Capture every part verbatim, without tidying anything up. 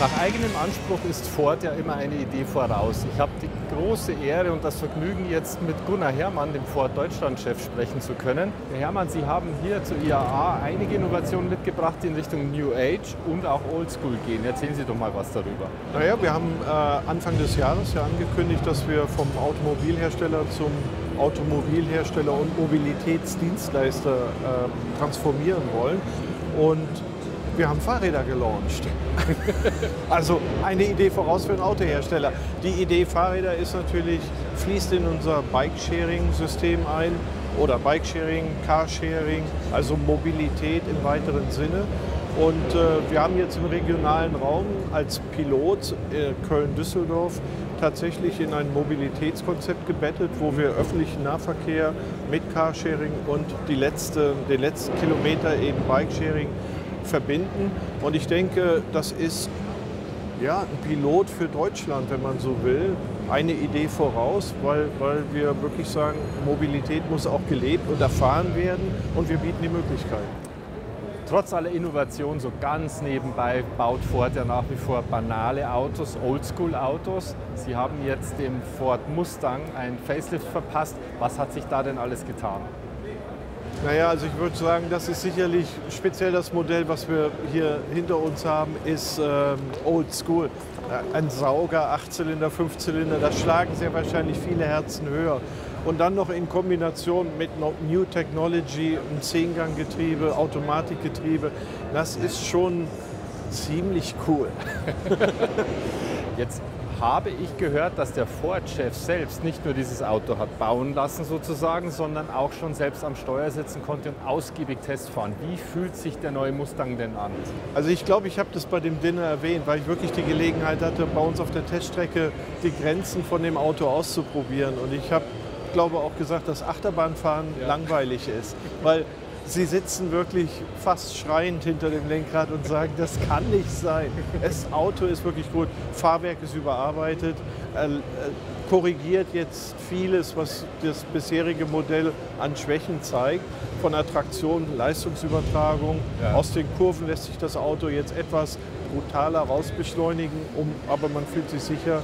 Nach eigenem Anspruch ist Ford ja immer eine Idee voraus. Ich habe die große Ehre und das Vergnügen, jetzt mit Gunnar Herrmann, dem Ford-Deutschland-Chef, sprechen zu können. Herr Herrmann, Sie haben hier zur I A A einige Innovationen mitgebracht, die in Richtung New Age und auch Oldschool gehen. Erzählen Sie doch mal was darüber. Naja, wir haben äh, Anfang des Jahres ja angekündigt, dass wir vom Automobilhersteller zum Automobilhersteller und Mobilitätsdienstleister äh, transformieren wollen. Und wir haben Fahrräder gelauncht. Also eine Idee voraus für den Autohersteller. Die Idee Fahrräder ist natürlich, fließt in unser Bike-Sharing-System ein oder Bike-Sharing, Carsharing, also Mobilität im weiteren Sinne. Und äh, wir haben jetzt im regionalen Raum als Pilot äh, Köln-Düsseldorf tatsächlich in ein Mobilitätskonzept gebettet, wo wir öffentlichen Nahverkehr mit Carsharing und die letzte, den letzten Kilometer eben Bike-Sharing verbinden. Und ich denke, das ist ja ein Pilot für Deutschland, wenn man so will, eine Idee voraus, weil, weil wir wirklich sagen, Mobilität muss auch gelebt und erfahren werden und wir bieten die Möglichkeit. Trotz aller Innovation, so ganz nebenbei, baut Ford ja nach wie vor banale Autos, Oldschool-Autos. Sie haben jetzt dem Ford Mustang einen Facelift verpasst. Was hat sich da denn alles getan? Naja, also ich würde sagen, das ist sicherlich speziell das Modell, was wir hier hinter uns haben, ist ähm, Old School. Ein Sauger, Achtzylinder, Fünfzylinder, das schlagen sehr wahrscheinlich viele Herzen höher. Und dann noch in Kombination mit New Technology, ein Zehngang-Getriebe, Automatikgetriebe, das ist schon ziemlich cool. Jetzt habe ich gehört, dass der Ford-Chef selbst nicht nur dieses Auto hat bauen lassen sozusagen, sondern auch schon selbst am Steuer sitzen konnte und ausgiebig Tests fahren. Wie fühlt sich der neue Mustang denn an? Also ich glaube, ich habe das bei dem Dinner erwähnt, weil ich wirklich die Gelegenheit hatte, bei uns auf der Teststrecke die Grenzen von dem Auto auszuprobieren. Und ich habe, glaube auch gesagt, dass Achterbahnfahren ja langweilig ist, weil Sie sitzen wirklich fast schreiend hinter dem Lenkrad und sagen, das kann nicht sein. Das Auto ist wirklich gut, Fahrwerk ist überarbeitet, äh, korrigiert jetzt vieles, was das bisherige Modell an Schwächen zeigt. Von Attraktion, Leistungsübertragung, ja. Aus den Kurven lässt sich das Auto jetzt etwas brutaler rausbeschleunigen, um, aber man fühlt sich sicher.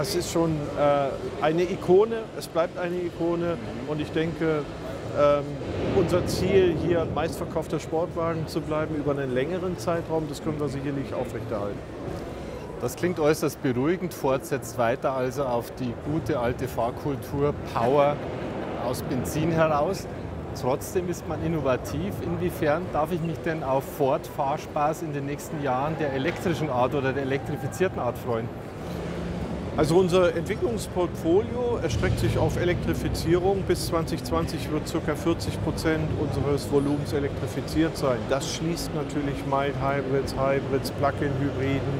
Es ist schon äh, eine Ikone, es bleibt eine Ikone und ich denke, Ähm, unser Ziel, hier meistverkaufter Sportwagen zu bleiben über einen längeren Zeitraum, das können wir sicherlich aufrechterhalten. Das klingt äußerst beruhigend. Ford setzt weiter also auf die gute alte Fahrkultur, Power aus Benzin heraus. Trotzdem ist man innovativ. Inwiefern darf ich mich denn auf Ford-Fahrspaß in den nächsten Jahren der elektrischen Art oder der elektrifizierten Art freuen? Also unser Entwicklungsportfolio erstreckt sich auf Elektrifizierung. Bis zwanzig zwanzig wird ca. vierzig Prozent unseres Volumens elektrifiziert sein. Das schließt natürlich Mild Hybrids, Hybrids, Plug-in-Hybriden,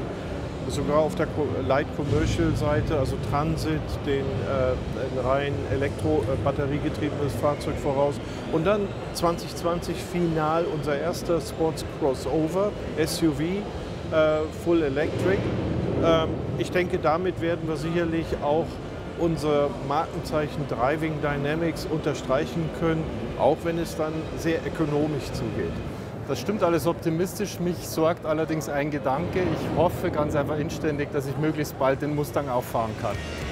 sogar auf der Light-Commercial-Seite, also Transit, den, äh, den rein elektro-batteriegetriebenes Fahrzeug voraus. Und dann zwanzig zwanzig final unser erster Sports-Crossover, S U V, äh, Full Electric. Ich denke, damit werden wir sicherlich auch unser Markenzeichen Driving Dynamics unterstreichen können, auch wenn es dann sehr ökonomisch zugeht. Das stimmt alles optimistisch, mich sorgt allerdings ein Gedanke. Ich hoffe ganz einfach inständig, dass ich möglichst bald den Mustang auch fahren kann.